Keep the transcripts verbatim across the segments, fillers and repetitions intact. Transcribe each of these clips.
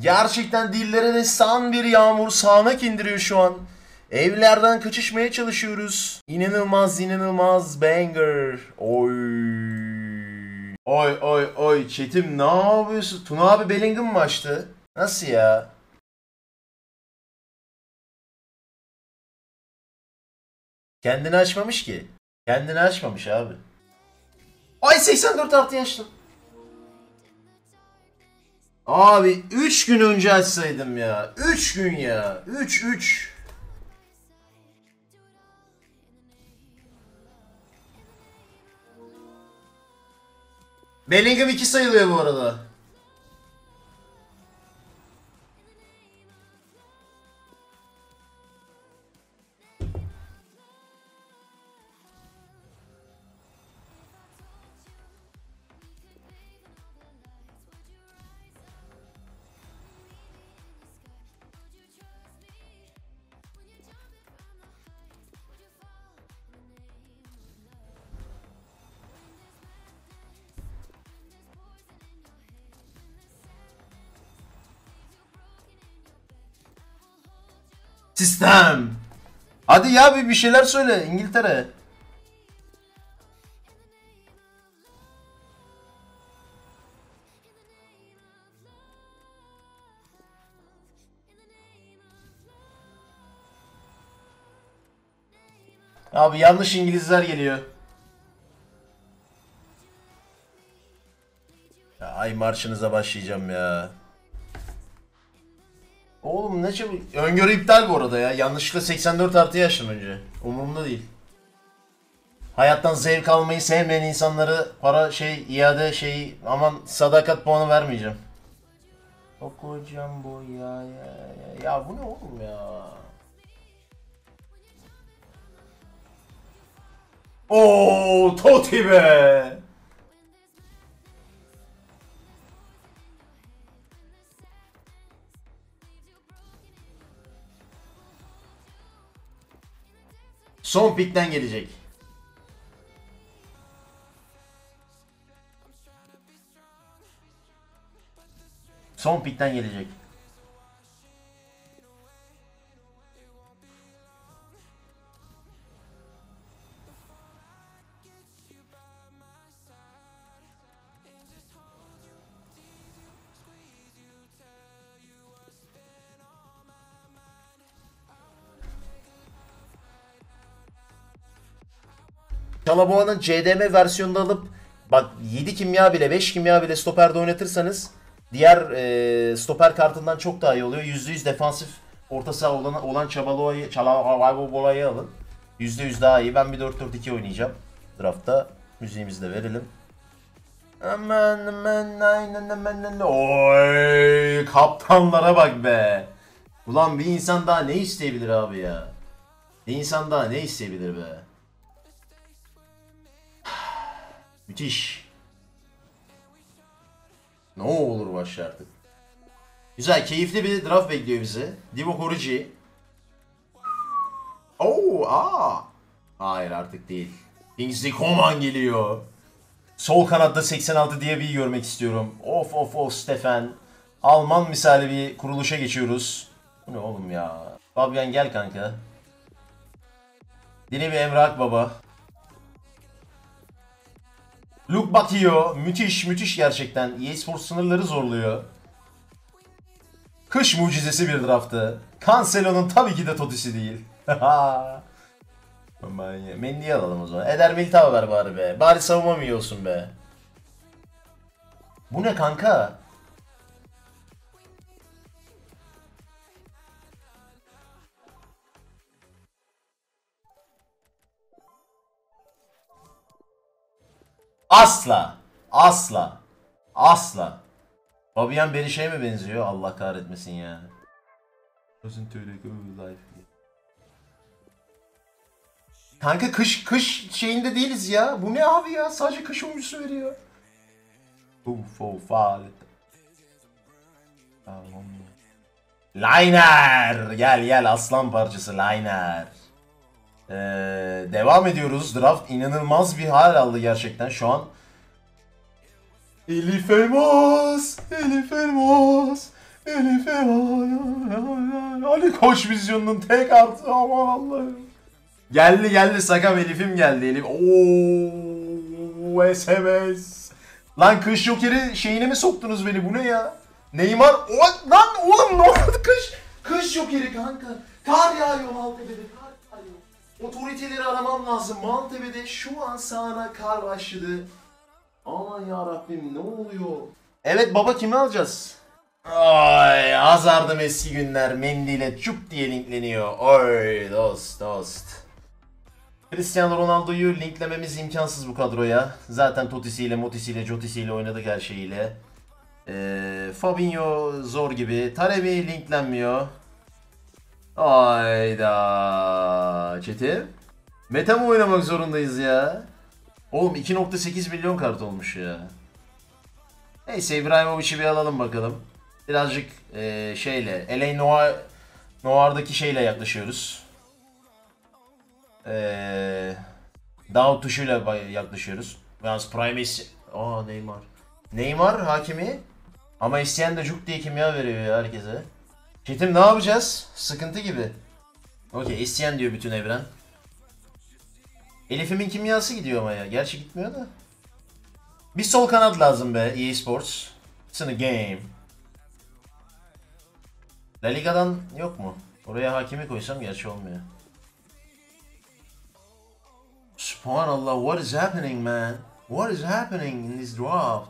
Gerçekten dillere destan bir yağmur sağanak indiriyor şu an. Evlerden kaçışmaya çalışıyoruz. İnanılmaz, inanılmaz banger. Oy. Oy oy oy. Çetim ne yapıyorsun? Tuna abi Bellingham mı açtı? Nasıl ya? Kendini açmamış ki. Kendini açmamış abi. Ay seksen dört artı yaşlı. Abi üç gün önce açsaydım ya. üç gün ya. üç üç. Bellingham iki sayılıyor bu arada. Sistem. Hadi ya bir bir şeyler söyle İngiltere. Abi yanlış İngilizler geliyor. Ya, ay marşınıza başlayacağım ya. Oğlum ne çabuk. Öngörü iptal bu arada ya. Yanlışlıkla seksen dört artı yaşım önce. Umurumda değil. Hayattan zevk almayı sevmeyen insanlara para şey iade şeyi aman sadakat puanı vermeyeceğim. Okuyacağım bu ya ya ya. Ya bu ne oğlum ya? Oo Toti be. Son pikten gelecek. Son pikten gelecek. Çalabuğan'ın C D M versiyonunu alıp bak yedi kimya bile beş kimya bile stoperde oynatırsanız diğer e, stoper kartından çok daha iyi oluyor. yüzde yüz defansif orta saha olan, olan Çalabuğan'ı alın. yüzde yüz daha iyi. Ben bir dört dört iki oynayacağım. Draftta müziğimizi de verelim. Aman aman aman aman. Oy kaptanlara bak be. Ulan bir insan daha ne isteyebilir abi ya? Bir insan daha ne isteyebilir be? Müthiş. Ne olur başla artık. Güzel, keyifli bir draft bekliyor bizi. Divo Koruci. Oo, aa. Hayır artık değil. Kingsley Coman geliyor. Sol kanatta seksen altı diye bir görmek istiyorum. Of of of Stefan. Alman misali bir kuruluşa geçiyoruz. Bu ne oğlum ya? Fabian gel kanka. Yine bir Emrah baba. Luke Bakio müthiş müthiş gerçekten. E A Spor sınırları zorluyor. Kış mucizesi bir draftı. Cancelo'nun tabii ki de Todisi değil. Mendy'yi alalım o zaman. Eder Militao ver bari be. Bari savunma mı yiyorsun be? Bu ne kanka? Asla. Asla. Asla. Fabian beni şey mi benziyor? Allah kahretmesin ya. Kanka kış kış şeyinde değiliz ya. Bu ne abi ya? Sadece kış oyuncusu veriyor. Liner. Gel gel aslan parçası Liner. Ee, devam ediyoruz. Draft inanılmaz bir hal aldı gerçekten şu an. Elif Elmaaz, Elif Elmaaz, Elif Elmaaz. Ali Koç vizyonunun tek artı. Aman Allah'ım. Geldi geldi sakam, Elif'im geldi. Elif. Ooo S M S. Lan kış jokeri şeyine mi soktunuz beni? Bu ne ya? Neymar. O, lan oğlum ne oldu kış? Kış jokeri kanka. Kar yağıyor Maltepe'de. Kar yağıyor. Otoriteleri aramam lazım. Maltepe'de şu an sahana kar başladı. Aman yarabbim ne oluyor? Evet baba, kimi alacağız? Ay Hazard'ım eski günler Mendy ile çup diye linkleniyor. Oy dost dost. Cristiano Ronaldo'yu linklememiz imkansız bu kadroya. Zaten Todisi ile, Motis ile, Jotis ile oynadık her şeyiyle. Ee, Fabinho zor gibi. Taremi linklenmiyor. Ayda Çetin. Meta mı oynamak zorundayız ya? Oğlum iki nokta sekiz milyon kart olmuş ya. Neyse İbrahimovic'i bir alalım bakalım. Birazcık e, şeyle, L A Noir, Noir'daki şeyle yaklaşıyoruz. Eee Down tuşuyla yaklaşıyoruz. Yalnız Prime'si. Aa Neymar. Neymar hakimi. Ama isteyen de Juk diye kimya veriyor ya herkese. Çetim ne yapacağız? Sıkıntı gibi. Okey, isteyen diyor bütün evren. Elif'imin kimyası gidiyor ama ya. Gerçi gitmiyor da. Bir sol kanat lazım be E A Sports. It's in a game. La Liga'dan yok mu? Oraya hakimi koysam gerçi olmuyor. Subhanallah, what is happening man? What is happening in this draft?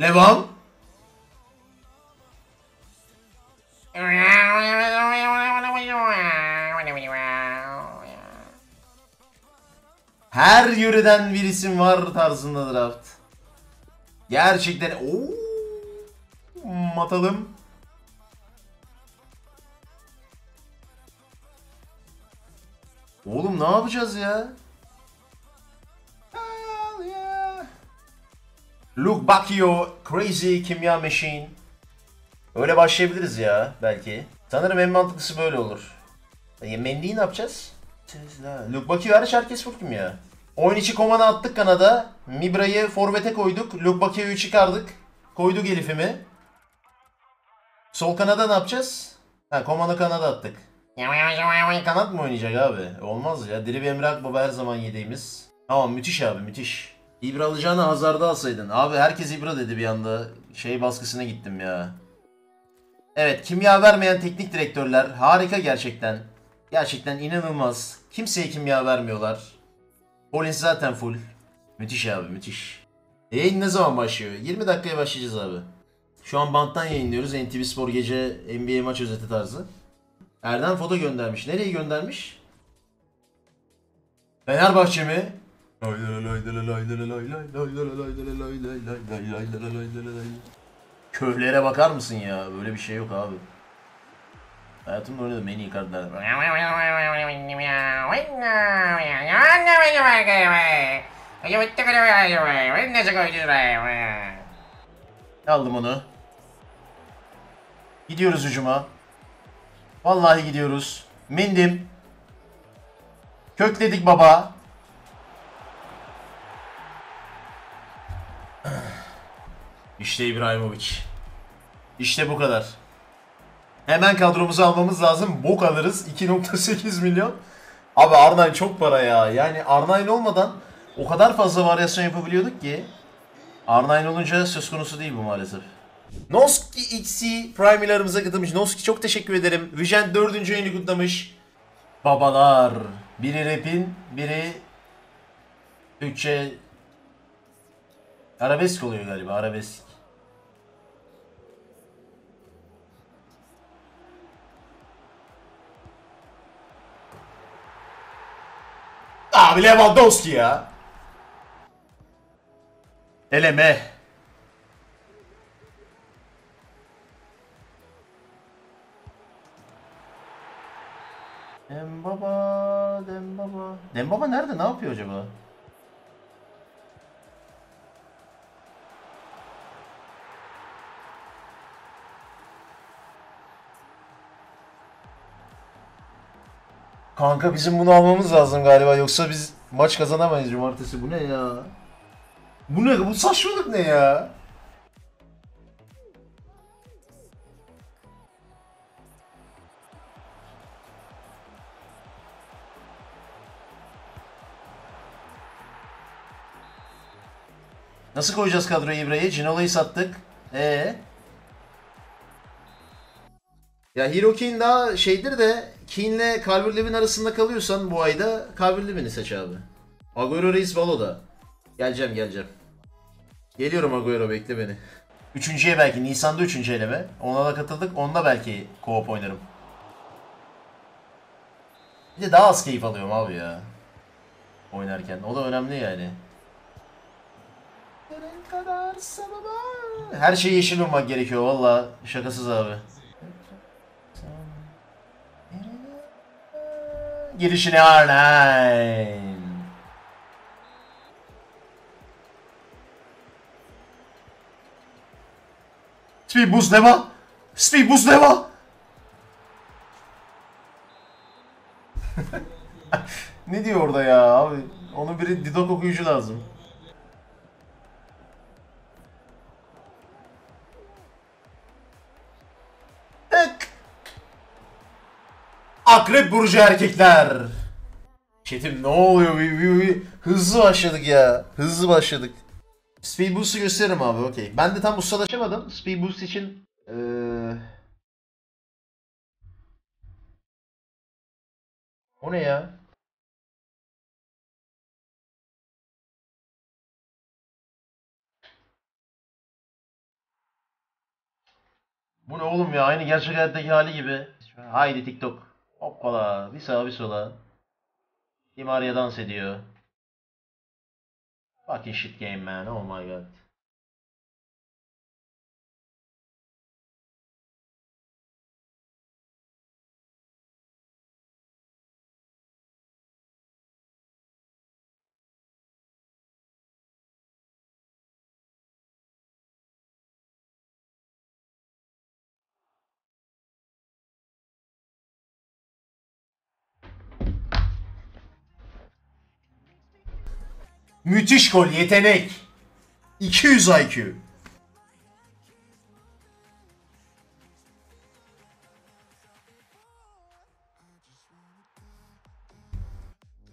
Levan? Her yöreden bir isim var tarzında draft. Gerçekten ooo atalım. Oğlum ne yapacağız ya? Yeah. Look Bakio, crazy kimya machine. Öyle başlayabiliriz ya belki. Sanırım en mantıklısı böyle olur. E, Mendy'yi ne yapacağız? Luke Bakio hariç herkes vurdu ya. Oyun içi komana attık kanada. Mibra'yı forvete koyduk. Luke Bakio'yu çıkardık. Koyduk Elif'imi. Sol kanada ne yapacağız? Ha, komana kanada attık. Kanat mı oynayacak abi? Olmaz ya. Diri bir Emre Akbaba her zaman yediğimiz. Tamam müthiş abi, müthiş. İbra alacağını Hazard'a alsaydın. Abi herkes İbra dedi bir anda. Şey baskısına gittim ya. Evet, kimya vermeyen teknik direktörler. Harika gerçekten. Gerçekten inanılmaz. Kimseye kimya vermiyorlar. Polins zaten full. Müthiş abi, müthiş. Yayın ne zaman başlıyor? yirmi dakikaya başlayacağız abi. Şu an banttan yayınlıyoruz. N T V Spor gece N B A maç özeti tarzı. Erdem foto göndermiş. Nereye göndermiş? Fenerbahçe mi? Köylere bakar mısın ya? Böyle bir şey yok abi. Hayatımda oynadım en iyi kartlar. Aldım onu. Gidiyoruz hücuma. Vallahi gidiyoruz. Mendim. Kökledik baba. İşte İbrahimovic. İşte bu kadar. Hemen kadromuzu almamız lazım. Bok alırız. iki nokta sekiz milyon. Abi Arnay çok para ya. Yani Arnay olmadan o kadar fazla varyasyon yapabiliyorduk ki. Arnay olunca söz konusu değil bu maalesef. Noski X'i Prime'larımıza katılmış. Noski çok teşekkür ederim. Vijen dördüncü yayını kutlamış. Babalar. Biri rap'in, biri Türkçe arabesk oluyor galiba, arabesk. Abi Lewandowski ya. Eleme. Dembaba, Dembaba. Dembaba nerede? Ne yapıyor acaba? Kanka bizim bunu almamız lazım galiba, yoksa biz maç kazanamayız cumartesi. Bu ne ya? Bu ne? Bu saçmalık ne ya? Nasıl koyacağız kadroya İbrahim'i? Cinolo'yu sattık. Ee. Ya Hero Kane daha şeydir de, Kane'le Carbure Lab'in arasında kalıyorsan bu ayda Carbure Lab'ini seç abi. Aguero Reis Valo'da. Geleceğim geleceğim. Geliyorum Aguero, bekle beni. Üçüncüye belki. Nisan'da üçüncü eleme. Ona da katıldık. Onda belki co-op oynarım. Bir de daha az keyif alıyorum abi ya. Oynarken. O da önemli yani. Her şey yeşil olmak gerekiyor. Valla şakasız abi. Girişine Arnay. Spi buz neva. Spi buz neva. Ne diyor orada ya abi? Onun biri didok okuyucu lazım. Ek. Akrep burcu erkekler. Çetim ne oluyor? Bir, bir, bir. Hızlı başladık ya. Hızlı başladık. Speed Boost'u gösteririm abi, okey. Ben de tam ustalaşamadım. Speed Boost için ee... o ne ya? Bu ne oğlum ya? Aynı gerçek hayattaki hali gibi. Haydi TikTok. Hoppala. Bir sağa bir sola. Dimariye dans ediyor. Fucking shit game man. Oh my god. Müthiş gol, yetenek. iki yüz I Q.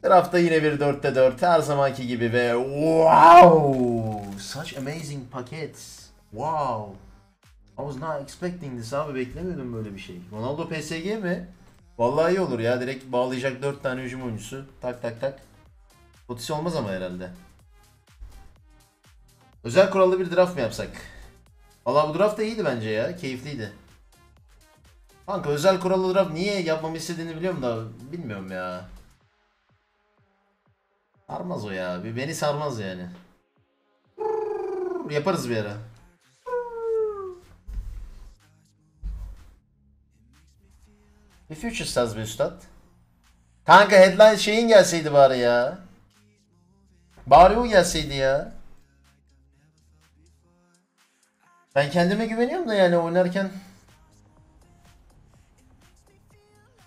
Tarafta yine bir dörtte dört her zamanki gibi ve wow! Such amazing packets. Wow. I was not expecting this abi, beklemiyordum böyle bir şey. Ronaldo P S G mi? Vallahi iyi olur ya, direkt bağlayacak dört tane hücum oyuncusu. Tak tak tak. Todisi olmaz ama herhalde. Özel kurallı bir draft mı yapsak? Valla bu draft da iyiydi bence ya. Keyifliydi. Kanka özel kurallı draft niye yapmamı istediğini biliyorum da bilmiyorum ya. Sarmaz o ya. Bir beni sarmaz yani. Yaparız bir ara. The Future Stars be üstad. Kanka headline şeyin gelseydi bari ya. Bari o gelseydi ya. Ben kendime güveniyorum da yani oynarken.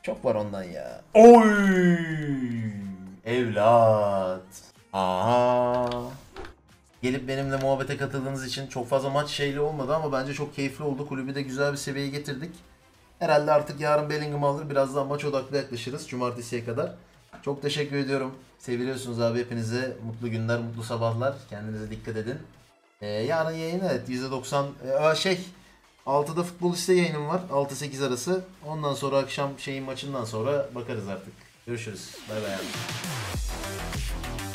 Çok var ondan ya. Oy! Evlat. Aha. Gelip benimle muhabbete katıldığınız için, çok fazla maç şeyli olmadı ama bence çok keyifli oldu. Kulübü de güzel bir seviyeye getirdik. Herhalde artık yarın Bellingham alır. Biraz daha maç odaklı yaklaşırız cumartesiye kadar. Çok teşekkür ediyorum. Seviliyorsunuz abi, hepinize mutlu günler, mutlu sabahlar. Kendinize dikkat edin. Ee, yarın yayın evet yüzde doksan ee, şey altıda futbol liste yayınım var. altı sekiz arası. Ondan sonra akşam şeyin maçından sonra bakarız artık. Görüşürüz. Bay bay.